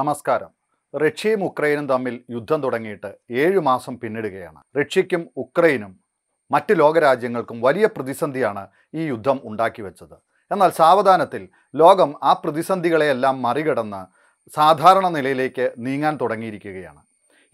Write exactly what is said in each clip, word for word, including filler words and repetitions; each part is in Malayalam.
നമസ്കാരം. റഷ്യയും ഉക്രൈനും തമ്മിൽ യുദ്ധം തുടങ്ങിയിട്ട് ഏഴ് മാസം പിന്നിടുകയാണ്. റഷ്യയ്ക്കും ഉക്രൈനും മറ്റ് ലോകരാജ്യങ്ങൾക്കും വലിയ പ്രതിസന്ധിയാണ് ഈ യുദ്ധം ഉണ്ടാക്കി വെച്ചത്. എന്നാൽ സാവധാനത്തിൽ ലോകം ആ പ്രതിസന്ധികളെയെല്ലാം മറികടന്ന് സാധാരണ നിലയിലേക്ക് നീങ്ങാൻ തുടങ്ങിയിരിക്കുകയാണ്.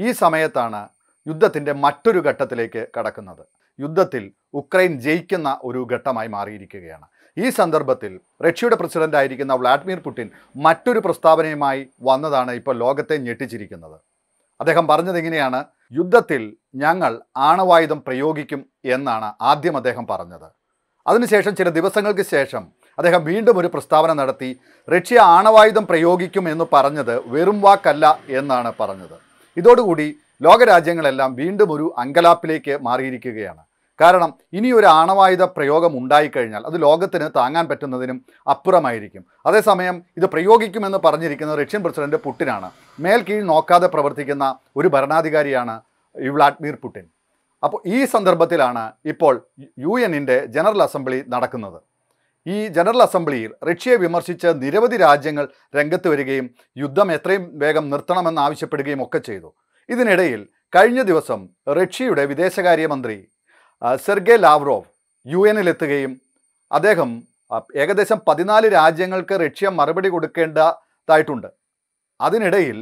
ഈ സമയത്താണ് യുദ്ധത്തിൻ്റെ മറ്റൊരു ഘട്ടത്തിലേക്ക് കടക്കുന്നത്. യുദ്ധത്തിൽ ഉക്രൈൻ ജയിക്കുന്ന ഒരു ഘട്ടമായി മാറിയിരിക്കുകയാണ്. ഈ സന്ദർഭത്തിൽ റഷ്യയുടെ പ്രസിഡന്റ് ആയിരിക്കുന്ന വ്ളാഡിമിർ പുടിൻ മറ്റൊരു പ്രസ്താവനയുമായി വന്നതാണ് ഇപ്പോൾ ലോകത്തെ ഞെട്ടിച്ചിരിക്കുന്നത്. അദ്ദേഹം പറഞ്ഞത് എങ്ങനെയാണ്? യുദ്ധത്തിൽ ഞങ്ങൾ ആണവായുധം പ്രയോഗിക്കും എന്നാണ് ആദ്യം അദ്ദേഹം പറഞ്ഞത്. അതിനുശേഷം ചില ദിവസങ്ങൾക്ക് ശേഷം അദ്ദേഹം വീണ്ടും ഒരു പ്രസ്താവന നടത്തി. റഷ്യ ആണവായുധം പ്രയോഗിക്കും എന്ന് പറഞ്ഞത് വെറും വാക്കല്ല എന്നാണ് പറഞ്ഞത്. ഇതോടുകൂടി ലോകരാജ്യങ്ങളെല്ലാം വീണ്ടും ഒരു അങ്കലാപ്പിലേക്ക് മാറിയിരിക്കുകയാണ്. കാരണം ഇനിയൊരു ആണവായുധ പ്രയോഗം ഉണ്ടായിക്കഴിഞ്ഞാൽ അത് ലോകത്തിന് താങ്ങാൻ പറ്റുന്നതിനും അപ്പുറമായിരിക്കും. അതേസമയം ഇത് പ്രയോഗിക്കുമെന്ന് പറഞ്ഞിരിക്കുന്നത് റഷ്യൻ പ്രസിഡന്റ് പുടിനാണ്. മേൽ കീഴ് നോക്കാതെ പ്രവർത്തിക്കുന്ന ഒരു ഭരണാധികാരിയാണ് ഈ വ്ളാഡിമിർ പുടിൻ. അപ്പോൾ ഈ സന്ദർഭത്തിലാണ് ഇപ്പോൾ യു എന്നിൻ്റെ ജനറൽ അസംബ്ലി നടക്കുന്നത്. ഈ ജനറൽ അസംബ്ലിയിൽ റഷ്യയെ വിമർശിച്ച് നിരവധി രാജ്യങ്ങൾ രംഗത്ത് വരികയും യുദ്ധം എത്രയും വേഗം നിർത്തണമെന്ന് ആവശ്യപ്പെടുകയും ഒക്കെ ചെയ്തു. ഇതിനിടയിൽ കഴിഞ്ഞ ദിവസം റഷ്യയുടെ വിദേശകാര്യമന്ത്രി സെർഗെ ലാവ്റോവ് യു എന്നിലെത്തുകയും അദ്ദേഹം ഏകദേശം പതിനാല് രാജ്യങ്ങൾക്ക് റഷ്യ മറുപടി കൊടുക്കേണ്ടതായിട്ടുണ്ട്. അതിനിടയിൽ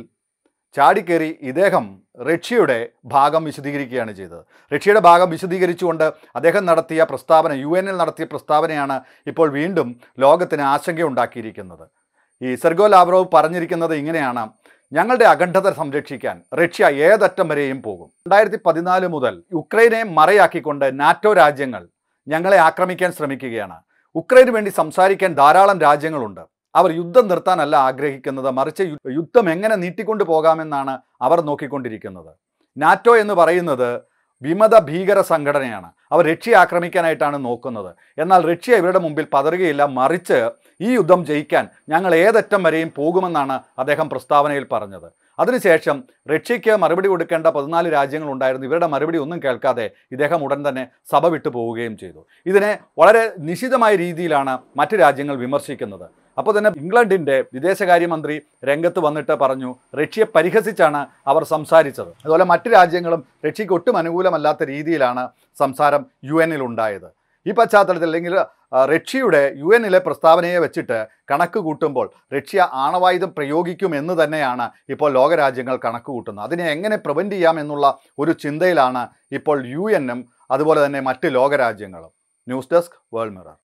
ചാടിക്കേറി ഇദ്ദേഹം റഷ്യയുടെ ഭാഗം വിശദീകരിക്കുകയാണ് ചെയ്തത്. റഷ്യയുടെ ഭാഗം വിശദീകരിച്ചുകൊണ്ട് അദ്ദേഹം നടത്തിയ പ്രസ്താവന, യു എന്നിൽ നടത്തിയ പ്രസ്താവനയാണ് ഇപ്പോൾ വീണ്ടും ലോകത്തിന് ആശങ്കയുണ്ടാക്കിയിരിക്കുന്നത്. ഈ സെർഗെ ലാവ്റോവ് പറഞ്ഞിരിക്കുന്നത് ഇങ്ങനെയാണ്: ഞങ്ങളുടെ അഖണ്ഡത സംരക്ഷിക്കാൻ റഷ്യ ഏതറ്റം വരെയും പോകും. രണ്ടായിരത്തി പതിനാല് മുതൽ ഉക്രൈനെ മറയാക്കിക്കൊണ്ട് നാറ്റോ രാജ്യങ്ങൾ ഞങ്ങളെ ആക്രമിക്കാൻ ശ്രമിക്കുകയാണ്. ഉക്രൈന് വേണ്ടി സംസാരിക്കാൻ ധാരാളം രാജ്യങ്ങളുണ്ട്. അവർ യുദ്ധം നിർത്താനല്ല ആഗ്രഹിക്കുന്നത്, മറിച്ച് യുദ്ധം എങ്ങനെ നീട്ടിക്കൊണ്ടു പോകാമെന്നാണ് അവർ നോക്കിക്കൊണ്ടിരിക്കുന്നത്. നാറ്റോ എന്ന് പറയുന്നത് വിമത ഭീകര സംഘടനയാണ്. അവർ റഷ്യ ആക്രമിക്കാനായിട്ടാണ് നോക്കുന്നത്. എന്നാൽ റഷ്യ ഇവരുടെ മുമ്പിൽ പതറുകയില്ല, മറിച്ച് ഈ യുദ്ധം ജയിക്കാൻ ഞങ്ങൾ ഏതറ്റം വരെയും പോകുമെന്നാണ് അദ്ദേഹം പ്രസ്താവനയിൽ പറഞ്ഞത്. അതിനുശേഷം റഷ്യയ്ക്ക് മറുപടി കൊടുക്കേണ്ട പതിനാല് രാജ്യങ്ങളുണ്ടായിരുന്നു. ഇവരുടെ മറുപടി ഒന്നും കേൾക്കാതെ ഇദ്ദേഹം ഉടൻ തന്നെ സഭ വിട്ടു പോവുകയും ചെയ്തു. ഇതിനെ വളരെ നിശിതമായ രീതിയിലാണ് മറ്റ് രാജ്യങ്ങൾ വിമർശിക്കുന്നത്. അപ്പോൾ തന്നെ ഇംഗ്ലണ്ടിൻ്റെ വിദേശകാര്യമന്ത്രി രംഗത്ത് വന്നിട്ട് പറഞ്ഞു, റഷ്യയെ പരിഹസിച്ചാണ് അവർ സംസാരിച്ചത്. അതുപോലെ മറ്റ് രാജ്യങ്ങളും റഷ്യയ്ക്ക് ഒട്ടും അനുകൂലമല്ലാത്ത രീതിയിലാണ് സംസാരം യു എന്നിൽ ഉണ്ടായത്. ഈ പശ്ചാത്തലത്തിൽ അല്ലെങ്കിൽ റഷ്യയുടെ യു എന്നിലെ പ്രസ്താവനയെ വെച്ചിട്ട് കണക്ക് കൂട്ടുമ്പോൾ റഷ്യ ആണവായുധം പ്രയോഗിക്കും എന്ന് തന്നെയാണ് ഇപ്പോൾ ലോകരാജ്യങ്ങൾ കണക്ക് കൂട്ടുന്നത്. അതിനെ എങ്ങനെ പ്രിവെൻറ്റ് ചെയ്യാമെന്നുള്ള ഒരു ചിന്തയിലാണ് ഇപ്പോൾ യു എന്നും അതുപോലെ തന്നെ മറ്റ് ലോകരാജ്യങ്ങളും. News desk, world mirror.